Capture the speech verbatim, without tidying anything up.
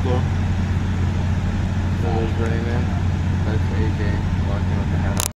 school. Someone's running in. That's A J walking with the hat on.